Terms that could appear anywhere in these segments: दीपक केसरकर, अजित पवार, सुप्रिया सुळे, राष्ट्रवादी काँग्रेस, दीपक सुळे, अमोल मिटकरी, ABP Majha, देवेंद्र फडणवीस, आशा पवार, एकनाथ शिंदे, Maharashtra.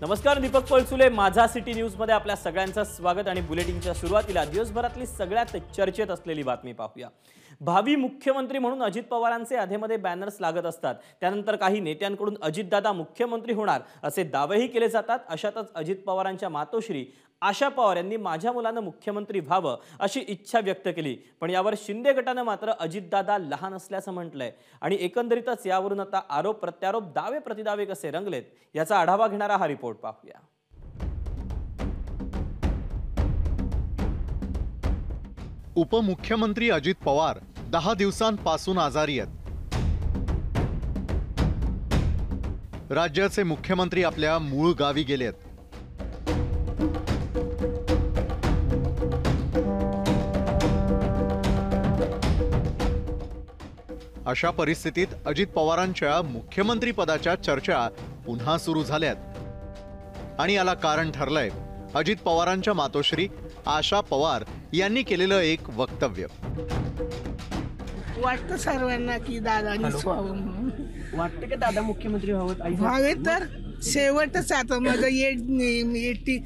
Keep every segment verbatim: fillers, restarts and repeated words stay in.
नमस्कार, दीपक सुळे माझा city news मध्ये आपल्या सगळ्यांचं स्वागत। आणि बुलेटिनच्या सुरुवातीला दिवसभरातली सगळ्यात चर्चेत असलेली बातमी पाहूया। भावी मुख्यमंत्री म्हणून अजित पवारांचे आधेमध्ये बॅनर्स लागत असतात, त्यानंतर काही नेत्यांकडून अजितदादा मुख्यमंत्री होणार असे दावेही केले जातात। अशातच अजित पवारांच्या मातोश्री आशा पवार यांनी माझ्या मुलांना मुख्यमंत्री व्हावं अशी इच्छा व्यक्त केली, पण यावर शिंदे गटाने मात्र अजितदादा लहान असल्याचं म्हटलंय। आणि एकंदरीतच यावरून आता आरोप प्रत्यारोप, दावे प्रतिदावे कसे रंगलेत याचा आढावा घेणारा हा रिपोर्ट पाहूया। उपमुख्यमंत्री अजित पवार दहा दिवसांपासून आजारी आहेत। राज्याचे मुख्यमंत्री आपल्या मूळ गावी गेलेत। अशा परिस्थितीत अजित पवारांच्या मुख्यमंत्री पदाच्या चर्चा पुन्हा सुरू झाल्यात आणि याला कारण ठरलंय अजित पवारांच्या मातोश्री आशा पवार यांनी केलेलं एक वक्तव्य। वाटतं सर्वांना की दादांनीच व्हावं, वाटतं की दादा मुख्यमंत्री व्हावेत तर शेवटच आता माझं एटी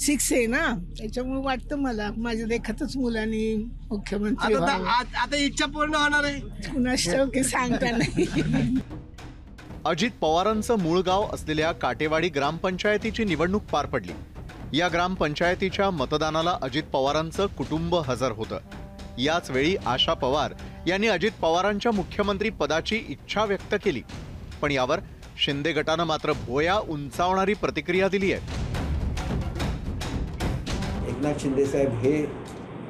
सिक्स आहे ना, त्याच्यामुळे वाटतं मला माझ्या देखतच मुलांनी मुख्यमंत्री आता इच्छा पूर्ण होणार आहे सांगता नाही। अजित पवारांचं मूळ गाव असलेल्या काटेवाडी ग्रामपंचायतीची निवडणूक पार पडली। या ग्रामपंचायतीच्या मतदानाला अजित पवारांचं कुटुंब हजर होतं। याच वेळी आशा पवार यांनी अजित पवारांच्या मुख्यमंत्री पदाची इच्छा व्यक्त केली, पण यावर शिंदे गटानं मात्र भोया उंचावणारी प्रतिक्रिया दिली आहे। एकनाथ शिंदे साहेब हे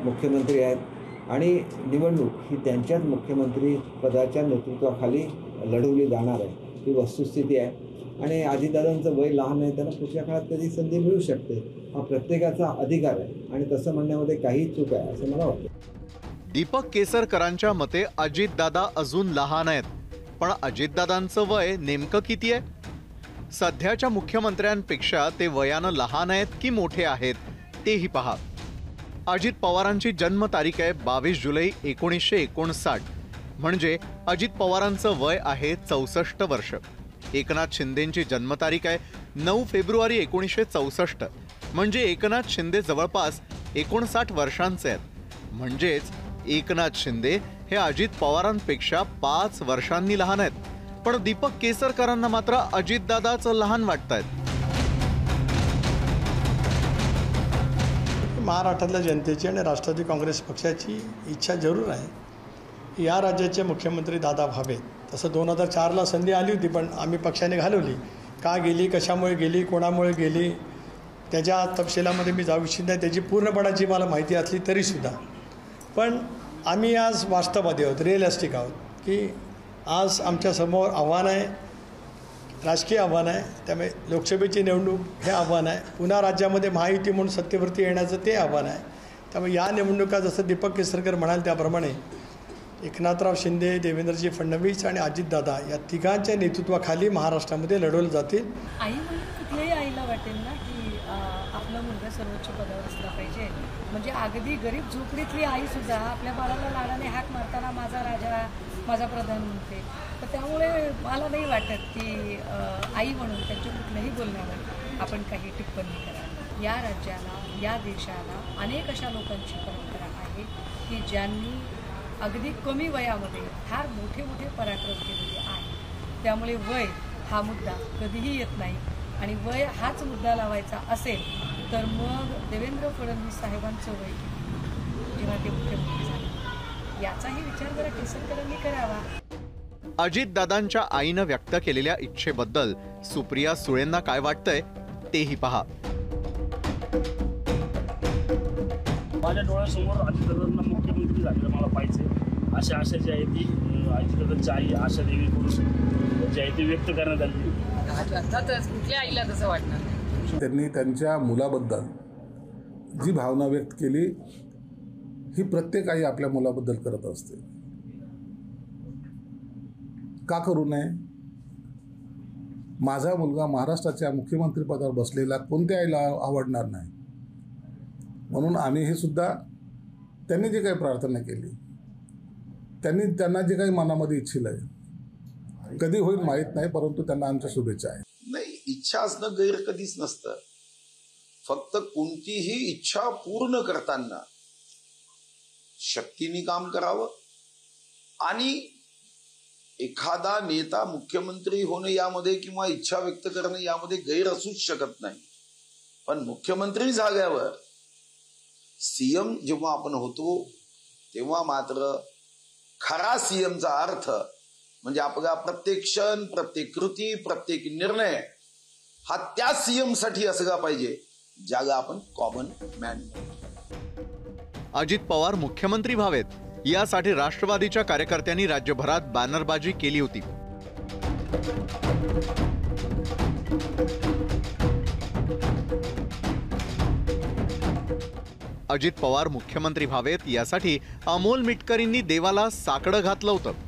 मुख्यमंत्री आहेत आणि निवडणूक ही त्यांच्याच मुख्यमंत्री पदाच्या नेतृत्वाखाली लढवली जाणार आहे, ही वस्तुस्थिती आहे। आणि अजितदादांचं वय लहान आहे, त्यांना पुढच्या काळात कधी संधी मिळू शकते, हा प्रत्येकाचा अधिकार आहे आणि तसं म्हणण्यामध्ये काही चूक आहे असं मला वाटतं। दीपक केसरकरांच्या मते अजितदादा अजून लहान आहेत, पण अजितदादांचं वय नेमकं किती आहे? सध्याच्या मुख्यमंत्र्यांपेक्षा ते वयानं लहान आहेत की मोठे आहेत तेही पहा। अजित पवारांची जन्म तारीख आहे बावीस जुलै एकोणीसशे एकोणसाठ, म्हणजे अजित पवारांचं वय आहे चौसष्ट वर्ष। एकनाथ शिंदेंची जन्म तारीख आहे नऊ फेब्रुवारी एकोणीसशे चौसष्ट, म्हणजे एकनाथ शिंदे जवळपास एकोणसाठ वर्षांचे आहेत। म्हणजेच एकनाथ शिंदे हे अजित पवारांपेक्षा पाच वर्षांनी लहान आहेत, पण दीपक केसरकरांना मात्र अजितदादाचं लहान वाटतायत। महाराष्ट्रातल्या जनतेची आणि राष्ट्रवादी काँग्रेस पक्षाची इच्छा जरूर आहे या राज्याचे मुख्यमंत्री दादा व्हावेत। तसं दोन हजार चारला संधी आली होती, पण आम्ही पक्षाने घालवली। का गेली, कशामुळे गेली, कोणामुळे गेली, त्याच्या तपशिलामध्ये मी जाऊ इच्छित नाही। त्याची पूर्णपणाची मला माहिती असली तरीसुद्धा, पण आम्ही आज वास्तववादी आहोत, रिअलिस्टिक आहोत की आज आमच्यासमोर आव्हान आहे, राजकीय आव्हान आहे। त्यामुळे लोकसभेची निवडणूक हे आव्हान आहे, पुन्हा राज्यामध्ये महायुती म्हणून सत्तेवरती येण्याचं ते आव्हान आहे। त्यामुळे या निवडणुका जसं दीपक केसरकर म्हणाल त्याप्रमाणे एकनाथराव शिंदे, देवेंद्रजी फडणवीस आणि अजितदादा या तिघांच्या नेतृत्वाखाली महाराष्ट्रामध्ये लढवले जातील। आई कुठल्याही आईला वाटेल ना की आपला मुलगा सर्वोच्च पदावर असला पाहिजे, म्हणजे अगदी गरीब झोपडीतली आईसुद्धा आपल्या बाळाला लाडाने हाक मारताना माझा राजा माझा प्रधानमंत्री, तर त्यामुळे मला नाही वाटत की आई म्हणून त्यांच्या कुठल्याही बोलण्यावर आपण काही टिप्पणी करा। या राज्याला या देशाला अनेक अशा लोकांची परंपरा आहे की ज्यांनी अगदी कमी वयामध्ये फार मोठे मोठे पराक्रम केलेले आहेत, त्यामुळे वय हा मुद्दा कधीही येत नाही। आणि वय हाच मुद्दा लावायचा असेल तर मग देवेंद्र फडणवीस साहेबांचं वय जेव्हा ते मुख्यमंत्री झाले याचाही विचार जरा केसरकरांनी करावा। अजितदादांच्या आईनं व्यक्त केलेल्या इच्छेबद्दल सुप्रिया सुळेंना काय वाटतंय तेही पहा। माझ्या डोळ्यासमोर अजितदादांना मुख्यमंत्री झालेलं मला पाहिजे अशा आशा जी आहे ती अजितदादांच्या आई आशा देवीकडून जी आहे ती व्यक्त करण्यात आली। अर्थातच कुठल्या आईला तसं वाटणार? त्यांनी त्यांच्या मुलाबद्दल जी भावना व्यक्त केली ही प्रत्येक आई आपल्या मुलाबद्दल करत असते, का करू नये? माझा मुलगा महाराष्ट्राच्या मुख्यमंत्रीपदावर बसलेला कोणत्या आईला आवडणार नाही? म्हणून आम्ही हे सुद्धा त्यांनी जी काही प्रार्थना केली, त्यांनी त्यांना जे काही मनामध्ये इच्छिलं कधी होईल माहीत नाही, परंतु त्यांना आमच्या शुभेच्छा आहेत। नाही, इच्छा असणं गैर कधीच नसतं, फक्त कोणतीही इच्छा पूर्ण करताना शक्तीने काम करावं। आणि एखादा नेता मुख्यमंत्री होणं यामध्ये किंवा इच्छा व्यक्त करणं यामध्ये गैर असूच शकत नाही, पण मुख्यमंत्री जागेवर सीएम जेव्हा आपण होतो तेव्हा मात्र खरा सीएमचा अर्थ म्हणजे आपला प्रत्येक क्षण, प्रत्येक कृती, प्रत्येक निर्णय हा त्या सीएम साठी असला पाहिजे ज्याला आपण कॉमन मॅन म्हणतो। अजित पवार मुख्यमंत्री व्हावेत यासाठी राष्ट्रवादीच्या कार्यकर्त्यांनी राज्यभरात बॅनरबाजी केली होती। अजित पवार मुख्यमंत्री व्हावेत यासाठी अमोल मिटकरींनी देवाला साकडं घातलं होतं।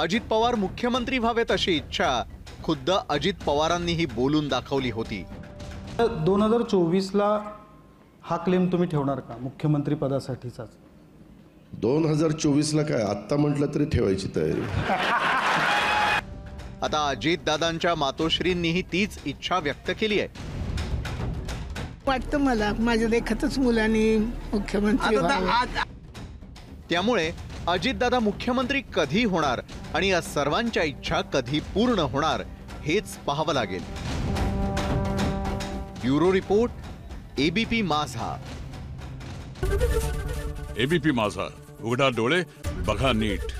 अजित पवार मुख्यमंत्री व्हावेत अशी इच्छा खुद्द अजित पवारांनीही बोलून दाखवली होती। दोन हजार चोवीसला हा क्लेम तुम्ही ठेवणार का मुख्यमंत्री पदासाठीचा? दोन हजार चोवीसला काय, आत्ता म्हटलं तरी ठेवायची तयारी। आता अजित दादांच्या मातोश्रींनीही तीच इच्छा व्यक्त केली आहे। वाटतं मला माझ्या देखतच मुलांनी मुख्यमंत्री व्हावं, त्यामुळे अजितदादा मुख्यमंत्री कधी होणार आणि या सर्वांच्या इच्छा कधी पूर्ण होणार हेच पाहावं लागेल। Bureau report, ABP Majha. ABP Majha, उघडा डोळे बघा नीट।